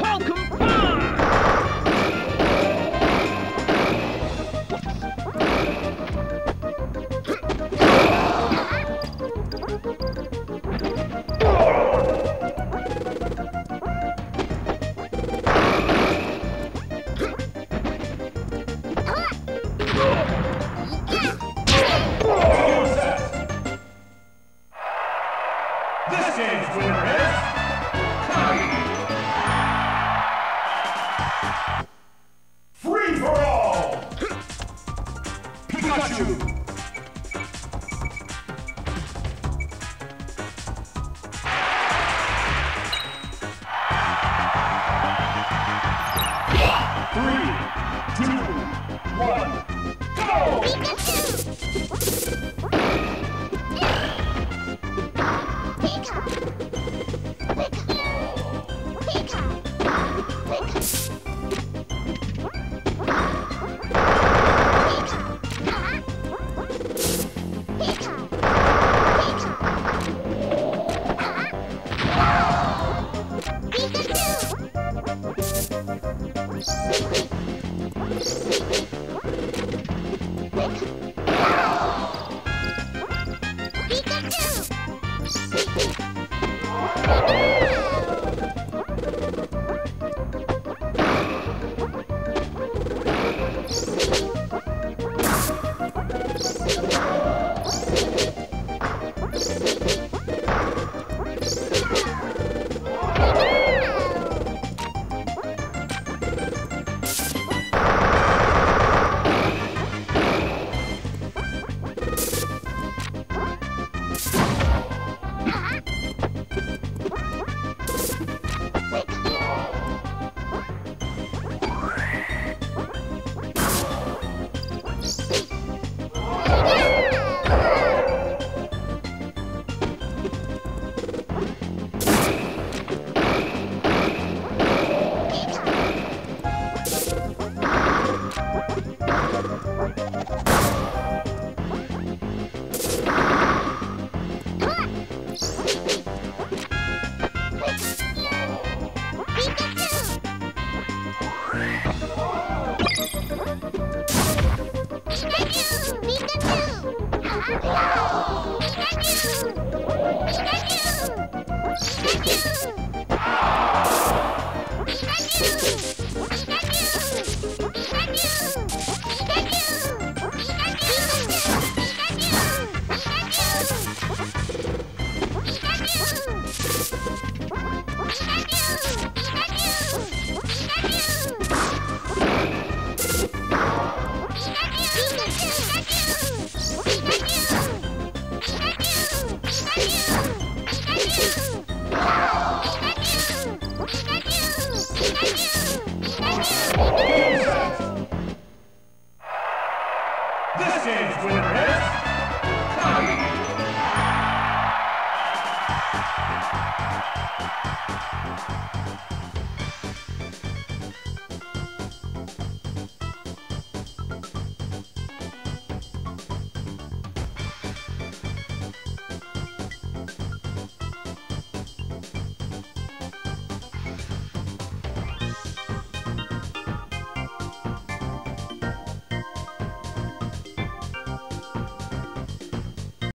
Welcome back!